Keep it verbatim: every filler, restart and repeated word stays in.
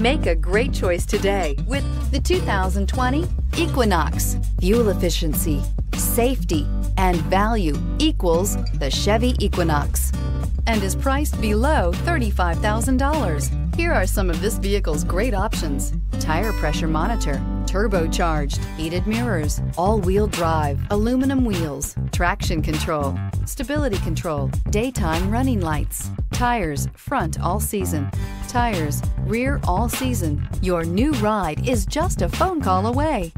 Make a great choice today with the two thousand twenty Equinox. Fuel efficiency, safety, and value equals the Chevy Equinox and is priced below thirty-five thousand dollars. Here are some of this vehicle's great options: tire pressure monitor, turbocharged, heated mirrors, all-wheel drive, aluminum wheels, traction control, stability control, daytime running lights, tires front all season, tires rear all season. Your new ride is just a phone call away.